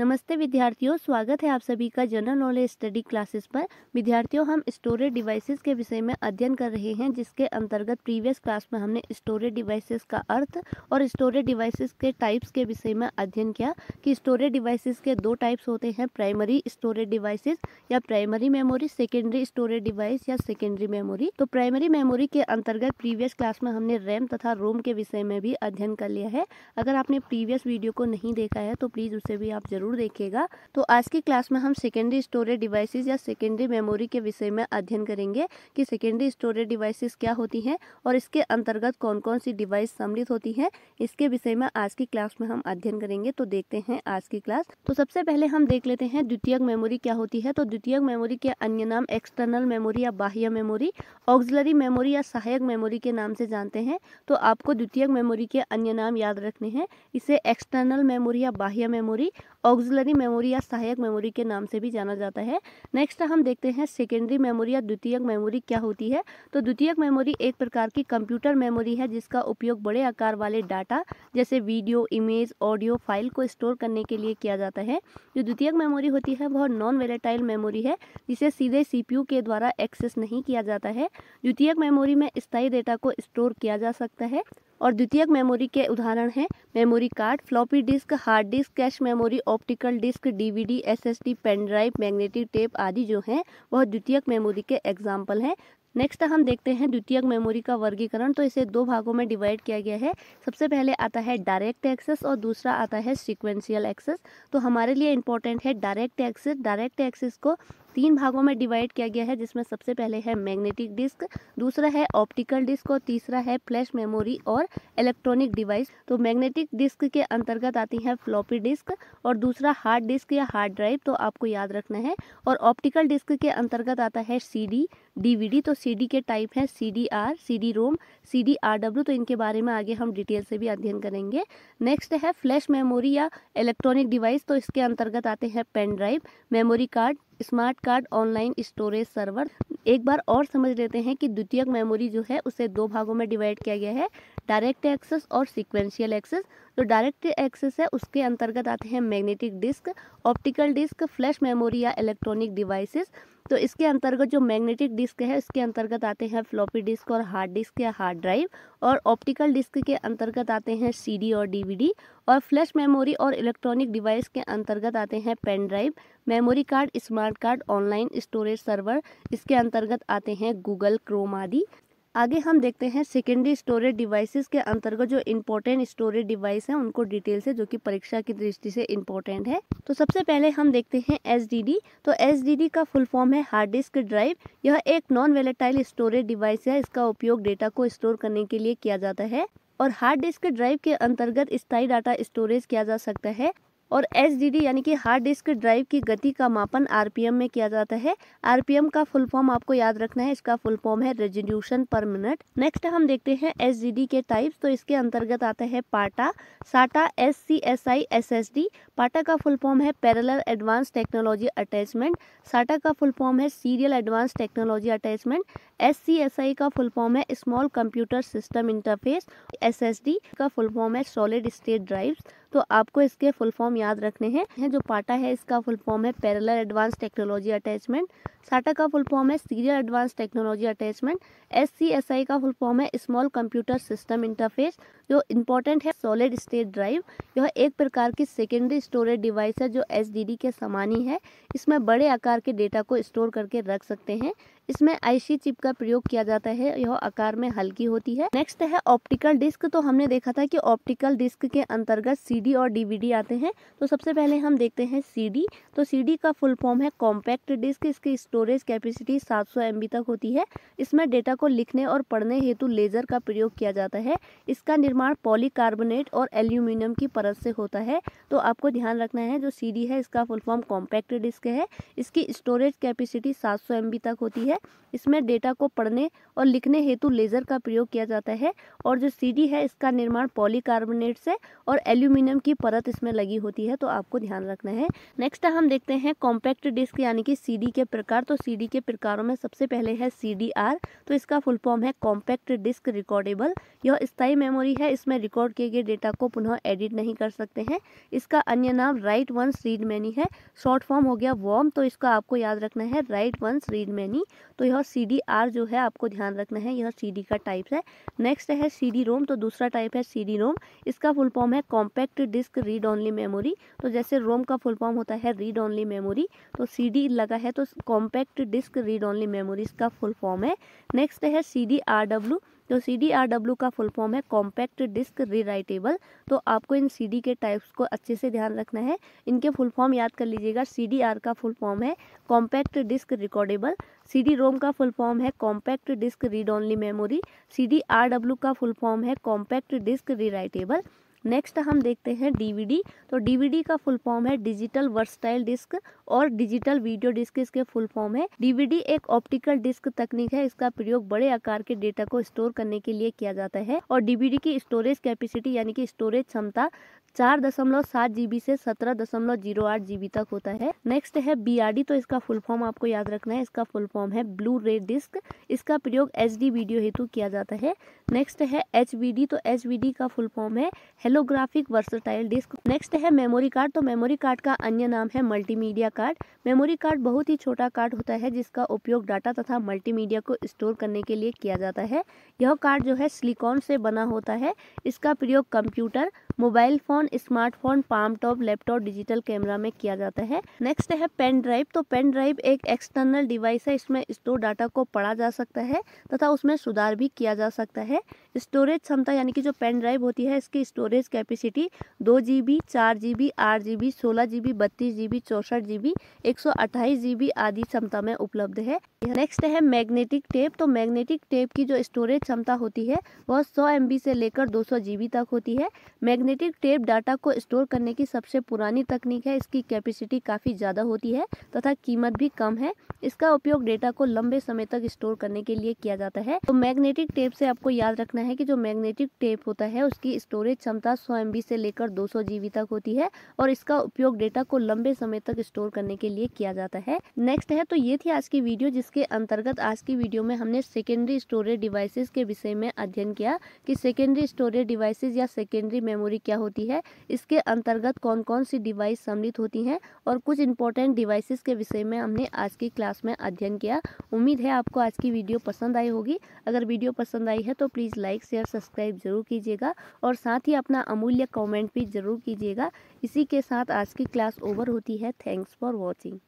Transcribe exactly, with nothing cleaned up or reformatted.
नमस्ते विद्यार्थियों, स्वागत है आप सभी का जनरल नॉलेज स्टडी क्लासेस पर। विद्यार्थियों, हम स्टोरेज डिवाइसेस के विषय में अध्ययन कर रहे हैं, जिसके अंतर्गत प्रीवियस क्लास में हमने स्टोरेज डिवाइसेस का अर्थ और स्टोरेज डिवाइसेस के टाइप्स के विषय में अध्ययन किया कि स्टोरेज डिवाइसेस के दो टाइप्स होते हैं, प्राइमरी स्टोरेज डिवाइसेस या primary memory, secondary storage device या सेकेंडरी मेमोरी। तो प्राइमरी मेमोरी के अंतर्गत प्रीवियस क्लास में हमने रैम तथा रोम के विषय में भी अध्ययन कर लिया है। अगर आपने प्रीवियस वीडियो को नहीं देखा है तो प्लीज़ उसे भी आप जरूर देखिएगा। तो आज की क्लास में हम सेकेंडरी स्टोरेज डिवाइसेस या सेकेंडरी मेमोरी के विषय में अध्ययन करेंगे कि सेकेंडरी स्टोरेज डिवाइसेस क्या होती हैं और इसके अंतर्गत कौन कौन सी डिवाइस सम्मिलित होती हैं। इसके विषय में आज की क्लास में हम अध्ययन करेंगे। तो देखते हैं आज की क्लास। तो सबसे पहले हम देख लेते हैं द्वितीयक मेमोरी क्या होती है। तो द्वितीयक मेमोरी के अन्य नाम एक्सटर्नल मेमोरी या बाह्य मेमोरी, ऑक्सिलरी मेमोरी या सहायक मेमोरी के नाम से जानते हैं। तो आपको द्वितीयक मेमोरी के अन्य नाम याद रखने हैं। इसे एक्सटर्नल मेमोरी या बाह्य मेमोरी, ऑक्सिलरी मेमोरी या सहायक मेमोरी के नाम से भी जाना जाता है। नेक्स्ट हम देखते हैं सेकेंडरी मेमोरी या द्वितीयक मेमोरी क्या होती है। तो द्वितीयक मेमोरी एक प्रकार की कंप्यूटर मेमोरी है, जिसका उपयोग बड़े आकार वाले डाटा जैसे वीडियो, इमेज, ऑडियो फाइल को स्टोर करने के लिए किया जाता है। जो द्वितीयक मेमोरी होती है वह नॉन वोलेटाइल मेमोरी है, जिसे सीधे सीपीयू के द्वारा एक्सेस नहीं किया जाता है। द्वितीयक मेमोरी में स्थायी डेटा को स्टोर किया जा सकता है। और द्वितीयक मेमोरी के उदाहरण हैं memory card, floppy disk, hard disk, cache memory, optical disk, DVD, SSD, pen drive, magnetic tape आदि जो हैं वह द्वितीयक मेमोरी के एग्जाम्पल हैं। नेक्स्ट हम देखते हैं द्वितीयक मेमोरी का वर्गीकरण। तो इसे दो भागों में डिवाइड किया गया है। सबसे पहले आता है डायरेक्ट एक्सेस और दूसरा आता है सीक्वेंशियल एक्सेस। तो हमारे लिए इंपॉर्टेंट है डायरेक्ट एक्सेस। डायरेक्ट एक्सेस को तीन भागों में डिवाइड किया गया है, जिसमें सबसे पहले है मैग्नेटिक डिस्क, दूसरा है ऑप्टिकल डिस्क और तीसरा है फ्लैश मेमोरी और इलेक्ट्रॉनिक डिवाइस। तो मैग्नेटिक डिस्क के अंतर्गत आती है फ्लॉपी डिस्क और दूसरा हार्ड डिस्क या हार्ड ड्राइव, तो आपको याद रखना है। और ऑप्टिकल डिस्क के अंतर्गत आता है सीडी, डीवीडी। तो सीडी के टाइप हैं CDR, CD ROM, CD R W. तो इनके बारे में आगे हम डिटेल से भी अध्ययन करेंगे। नेक्स्ट है फ्लैश मेमोरी या इलेक्ट्रॉनिक डिवाइस। तो इसके अंतर्गत आते हैं pen drive, memory card, smart card, online storage server. एक बार और समझ लेते हैं कि द्वितीयक मेमोरी जो है उसे दो भागों में डिवाइड किया गया है, डायरेक्ट एक्सेस और सीक्वेंशियल एक्सेस। जो डायरेक्ट एक्सेस है उसके अंतर्गत आते हैं magnetic disk, optical disk, flash memory या इलेक्ट्रॉनिक डिवाइसेस। तो इसके अंतर्गत जो मैग्नेटिक डिस्क है इसके अंतर्गत आते हैं फ्लॉपी डिस्क और हार्ड डिस्क या हार्ड ड्राइव, और ऑप्टिकल डिस्क के अंतर्गत आते हैं सीडी और डीवीडी, और फ्लैश मेमोरी और इलेक्ट्रॉनिक डिवाइस के अंतर्गत आते हैं pen drive, memory card, smart card, online storage server. इसके अंतर्गत आते हैं गूगल क्रोम आदि। आगे हम देखते हैं सेकेंडरी स्टोरेज डिवाइसेस के अंतर्गत जो इम्पोर्टेंट स्टोरेज डिवाइस हैं उनको डिटेल से, जो कि परीक्षा की दृष्टि से इम्पोर्टेंट है। तो सबसे पहले हम देखते हैं एसडीडी। तो एसडीडी का फुल फॉर्म है हार्ड डिस्क ड्राइव। यह एक नॉन वोलेटाइल स्टोरेज डिवाइस है। इसका उपयोग डेटा को स्टोर करने के लिए किया जाता है और हार्ड डिस्क ड्राइव के अंतर्गत स्थायी डाटा स्टोरेज किया जा सकता है। और एसडीडी यानी कि हार्ड डिस्क ड्राइव की गति का मापन आरपीएम में किया जाता है। आरपीएम का फुल फॉर्म आपको याद रखना है, इसका फुल फॉर्म है रेजोल्यूशन पर मिनट। नेक्स्ट हम देखते हैं एसडीडी के टाइप्स। तो इसके अंतर्गत आता है पाटा, साटा, एससीएसआई, एसएसडी। पाटा का फुल फॉर्म है parallel advance technology attachment, SATA का फुल फॉर्म है serial advance technology attachment, SCSI का फुल फॉर्म है small computer system interface, SSD का फुल फॉर्म है सॉलिड स्टेट ड्राइव्स। तो आपको इसके फुल फॉर्म याद रखने हैं। जो पाटा है इसका फुल फॉर्म है parallel advance technology attachment, SATA का फुल फॉर्म है serial advance technology attachment, SCSI का फुल फॉर्म है स्मॉल कंप्यूटर सिस्टम इंटरफेस। जो इम्पोर्टेंट है सॉलिड स्टेट ड्राइव। यह एक प्रकार की सेकेंडरी स्टोरेज डिवाइस है जो एसडीडी के समान ही है। इसमें बड़े आकार के डेटा को स्टोर करके रख सकते हैं। इसमें आईसी चिप का प्रयोग किया जाता है। यह आकार में हल्की होती है। नेक्स्ट है ऑप्टिकल डिस्क। तो हमने देखा था कि ऑप्टिकल डिस्क के अंतर्गत सीडी और डीवीडी आते हैं। तो सबसे पहले हम देखते हैं सीडी। तो सीडी का फुल फॉर्म है कॉम्पैक्ट डिस्क। इसकी स्टोरेज कैपेसिटी सात सौ एमबी तक होती है। इसमें डेटा को लिखने और पढ़ने हेतु लेजर का प्रयोग किया जाता है। इसका निर्माण पॉलीकार्बोनेट और एल्यूमिनियम की परत से होता है। तो आपको ध्यान रखना है जो सीडी है इसका फुल फॉर्म कॉम्पैक्ट डिस्क है। इसकी स्टोरेज कैपेसिटी सात सौ एमबी तक होती है। इसमें डेटा को पढ़ने और लिखने हेतु लेजर का प्रयोग किया जाता है। और जो सीडी है इसका निर्माण पॉलीकार्बोनेट से और एल्यूमिनियम की परत इसमें लगी होती है। तो आपको ध्यान रखना है। नेक्स्ट हम देखते हैं कॉम्पैक्ट डिस्क यानी कि सीडी के प्रकार। प्रकार, तो सीडी के प्रकारों में सबसे पहले है सीडीआर। तो इसका फुल फॉर्म है कॉम्पैक्ट डिस्क रिकॉर्डेबल। यह स्थायी मेमोरी है, इसमें रिकॉर्ड किए गए डेटा को पुनः एडिट नहीं कर सकते हैं। इसका अन्य नाम राइट वंस रीड मैनी है, शॉर्ट फॉर्म हो गया वॉम। तो इसका आपको याद रखना है राइट वंस रीड मैनी। तो यह सीडीआर जो है आपको ध्यान रखना है, यह सीडी का टाइप है। नेक्स्ट है सीडी रोम, तो दूसरा टाइप है सीडी रोम। इसका फुल फॉर्म है compact disc read only memory. तो जैसे रोम का फुल फॉर्म होता है रीड ऑनली मेमोरी, तो सीडी लगा है तो compact disc read only memory इसका फुल फॉर्म है। नेक्स्ट है सीडीआरडब्ल्यू, तो सीडीआरडब्ल्यू का फुल फॉर्म है कॉम्पैक्ट डिस्क रीराइटेबल। तो आपको इन सीडी के टाइप्स को अच्छे से ध्यान रखना है, इनके फुल फॉर्म याद कर लीजिएगा। सीडीआर का फुल फॉर्म है compact disc recordable, CD ROM का फुल फॉर्म है compact disc read only memory, CDRW का फुल फॉर्म है कॉम्पैक्ट डिस्क रीराइटेबल। नेक्स्ट हम देखते हैं डीवीडी, तो डीवीडी का फुल फॉर्म है डिजिटल वर्सटाइल डिस्क और डिजिटल वीडियो डिस्क इसके फुल फॉर्म है। डीवीडी एक ऑप्टिकल डिस्क तकनीक है, इसका प्रयोग बड़े आकार के डेटा को स्टोर करने के लिए किया जाता है। और डीवीडी की स्टोरेज कैपेसिटी यानी कि स्टोरेज क्षमता चार दशमलव सात जीबी से सत्रह दशमलव जीरो आठ जीबी तक होता है। नेक्स्ट है बीआरडी, तो इसका फुल फॉर्म आपको याद रखना है, इसका फुल फॉर्म है ब्लू रे डिस्क। इसका प्रयोग एचडी वीडियो हेतु किया जाता है। नेक्स्ट है एचवीडी, तो एचवीडी का फुल फॉर्म है हेलोग्राफिक वर्सटाइल डिस्क। नेक्स्ट है मेमोरी कार्ड, तो मेमोरी कार्ड का अन्य नाम है मल्टीमीडिया कार्ड। मेमोरी कार्ड बहुत ही छोटा कार्ड होता है जिसका उपयोग डाटा तथा मल्टीमीडिया को स्टोर करने के लिए किया जाता है। यह कार्ड जो है सिलिकॉन से बना होता है। इसका प्रयोग computer, mobile phone, smartphone, palmtop, laptop, digital camera में किया जाता है। नेक्स्ट है पेन ड्राइव, तो पेन ड्राइव एक एक्सटर्नल डिवाइस है, इसमें स्टोर डाटा को पढ़ा जा सकता है तथा उसमें सुधार भी किया जा सकता है। स्टोरेज क्षमता यानी कि जो पेन ड्राइव होती है इसकी स्टोरेज कैपेसिटी दो जी बी, चार जी बी, आठ जी बी, सोलह जी बी, बत्तीस जी बी, चौसठ जी बी, एक सौ अट्ठाईस जी बी आदि क्षमता में उपलब्ध है। नेक्स्ट है मैग्नेटिक टेप, तो मैग्नेटिक टेप की जो स्टोरेज क्षमता होती है वह सौ एम बी से लेकर दो सौ जी बी तक होती है। मैग्नेटिक टेप डाटा को स्टोर करने की सबसे पुरानी तकनीक है, इसकी कैपेसिटी काफ़ी ज़्यादा होती है तथा कीमत भी कम है। इसका उपयोग डेटा को लंबे समय तक स्टोर करने के लिए किया जाता है। तो मैग्नेटिक टेप से आपको याद रखना है कि जो मैग्नेटिक टेप होता है उसकी स्टोरेज क्षमता सौ एम बी से लेकर दो सौ जी बी तक होती है और इसका उपयोग डेटा को लंबे समय तक स्टोर करने के लिए किया जाता है। नेक्स्ट है, तो ये थी आज की वीडियो जिसके अंतर्गत आज की वीडियो में हमने सेकेंडरी स्टोरेज डिवाइसेस के विषय में अध्ययन किया कि सेकेंडरी स्टोरेज डिवाइसेस या सेकेंडरी मेमोरी क्या होती है, इसके अंतर्गत कौन कौन सी डिवाइस सम्मिलित होती हैं और कुछ इंपॉर्टेंट डिवाइसेस के विषय में हमने आज की क्लास में अध्ययन किया। उम्मीद है आपको आज की वीडियो पसंद आई होगी। अगर वीडियो पसंद आई है तो प्लीज़ लाइक, शेयर, सब्सक्राइब जरूर कीजिएगा और साथ ही अपना अमूल्य कमेंट भी जरूर कीजिएगा। इसी के साथ आज की क्लास ओवर होती है। Thanks for watching.